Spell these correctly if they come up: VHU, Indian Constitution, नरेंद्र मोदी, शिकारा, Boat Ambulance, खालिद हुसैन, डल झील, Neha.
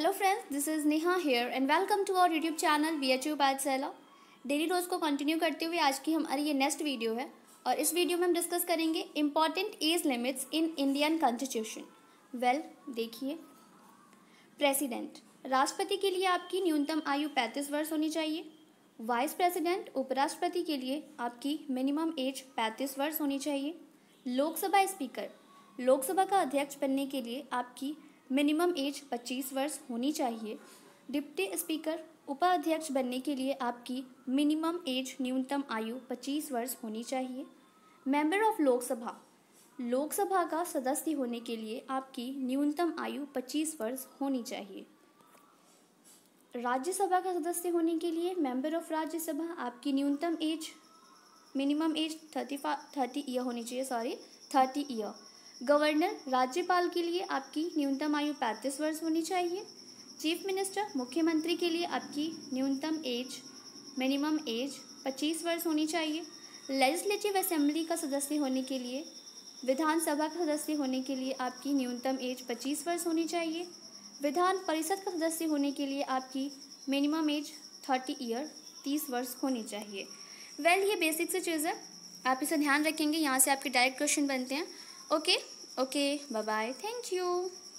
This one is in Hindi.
Hello friends, this is Neha here and welcome to our YouTube channel VHU Pathshala. Daily रोज़ को कंटिन्यू करते हुए आज की हमारी ये नेक्स्ट वीडियो है और इस वीडियो में हम डिस्कस करेंगे important age limits in Indian constitution. Well, देखिए, प्रेसिडेंट, राष्ट्रपति के लिए आपकी न्यूनतम आयु 35 वर्ष होनी चाहिए। वाइस प्रेसिडेंट, उपराष्ट्रपति के लिए आपकी मिनिमम एज 35 वर्ष होनी चाहिए। लोकसभा स्पीकर, लोकसभा का अध्यक्ष बनने के लिए आपकी मिनिमम एज 25 वर्ष होनी चाहिए। डिप्टी स्पीकर, उपाध्यक्ष बनने के लिए आपकी मिनिमम एज, न्यूनतम आयु 25 वर्ष होनी चाहिए। मेंबर ऑफ लोकसभा, लोकसभा का सदस्य होने के लिए आपकी न्यूनतम आयु 25 वर्ष होनी चाहिए। राज्यसभा का सदस्य होने के लिए मेंबर ऑफ राज्यसभा आपकी न्यूनतम एज, मिनिमम एज 30 ईयर होनी चाहिए। 30 ईयर। गवर्नर, राज्यपाल के लिए आपकी न्यूनतम आयु 35 वर्ष होनी चाहिए। चीफ मिनिस्टर, मुख्यमंत्री के लिए आपकी न्यूनतम एज, मिनिमम एज 25 वर्ष होनी चाहिए। लेजिस्लेटिव असेंबली का सदस्य होने के लिए, विधानसभा का सदस्य होने के लिए आपकी न्यूनतम एज 25 वर्ष होनी चाहिए। विधान परिषद का सदस्य होने के लिए आपकी मिनिमम एज 30 वर्ष होनी चाहिए। वेल, ये बेसिक से चीज़ है, आप इसे ध्यान रखेंगे, यहाँ से आपके डायरेक्ट क्वेश्चन बनते हैं। Okay, bye bye, thank you.